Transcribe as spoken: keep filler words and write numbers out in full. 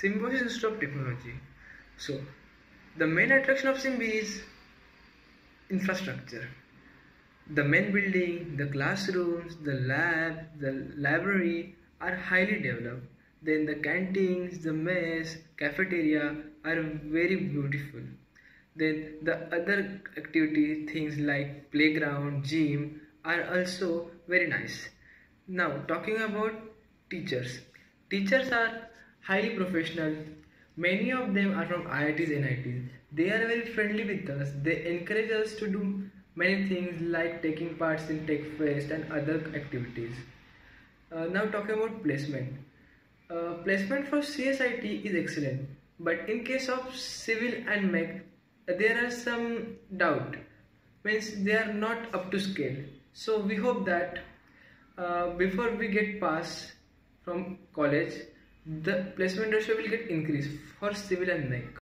Symbiosis Institute of Technology. So the main attraction of Symbi is infrastructure. The main building, the classrooms, the lab, the library are highly developed. Then the canteens, the mess, cafeteria are very beautiful. Then the other activity things like playground, gym are also very nice. Now talking about teachers. Teachers are highly professional. Many of them are from I I Ts and N I Ts. They are very friendly with us. They encourage us to do many things like taking parts in Tech Fest and other activities. Uh, now talking about placement. Uh, placement for C S I T is excellent, but in case of civil and mech, there are some doubt, means they are not up to scale. So we hope that uh, before we get pass from college, the placement ratio will get increased for civil and mech.